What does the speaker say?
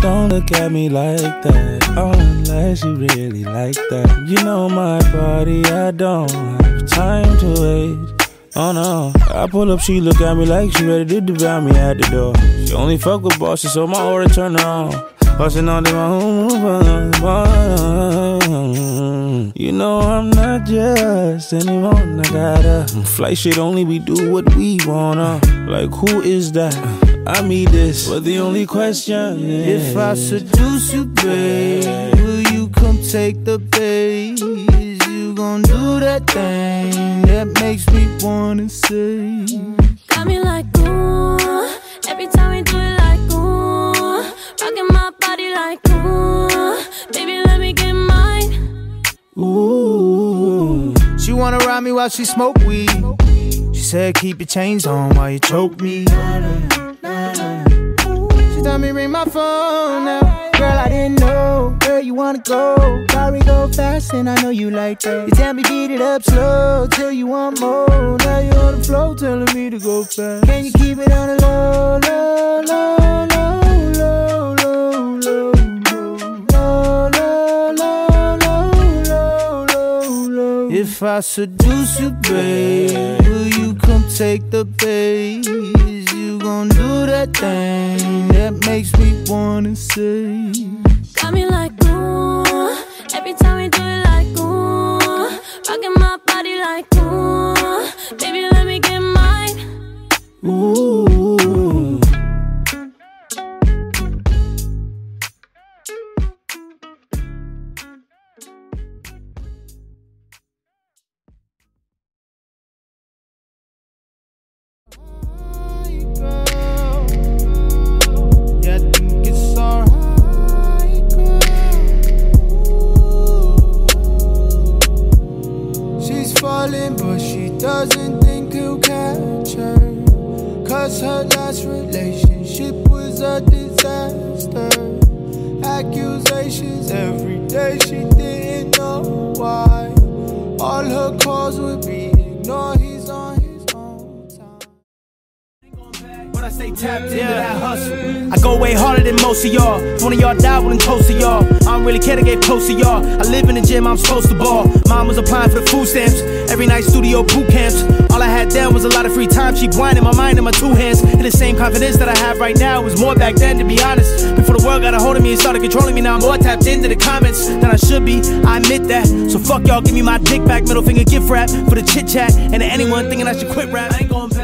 Don't look at me like that, unless you really like that. You know my body, I don't have time to wait. Oh no, I pull up, she look at me like she ready to devour me at the door. She only fuck with bosses, so my aura turn on. Bustin' all day, my home. You know I'm not just anyone, I gotta fly shit only, we do what we wanna. Like who is that? I mean this, but the only question is, if I seduce you, babe, will you come take the bait? Is you gon' do that thing that makes me wanna say? Got me like ooh, every time we do it like ooh, rockin' my body like ooh, baby let me get mine. Ooh, she wanna ride me while she smoke weed. She said keep your chains on while you choke me. Tell me ring my phone now. Girl, I didn't know. Girl, you wanna go. Sorry, go fast, and I know you like that. You tell me beat it up slow till you want more. Now you're on the floor telling me to go fast. Can you keep it on the low, low, low, low? If I seduce you, babe, will you come take the bait? Is you gon' do that thing that makes me wanna say? Got me like ooh, every time we do it like ooh, rockin' my body like ooh, baby let me get mine. Ooh. But she doesn't think he'll catch her, 'cause her last relationship was a disaster. Accusations every day, she didn't know why. All her calls would be ignored, he's on his own time. When I say tapped into that hustle, I go way harder than most of y'all. If one of y'all die, wouldn't toast to y'all. I don't really care to get close to y'all. I live in the gym, I'm supposed to ball. Mom was applying for the food stamps, every night studio boot camps. All I had then was a lot of free time. She blinded my mind in my two hands, and the same confidence that I have right now was more back then, to be honest. Before the world got a hold of me and started controlling me, now I'm more tapped into the comments than I should be, I admit that. So fuck y'all, give me my dick back, middle finger gift wrap for the chit chat, and to anyone thinking I should quit rap, I ain't going back.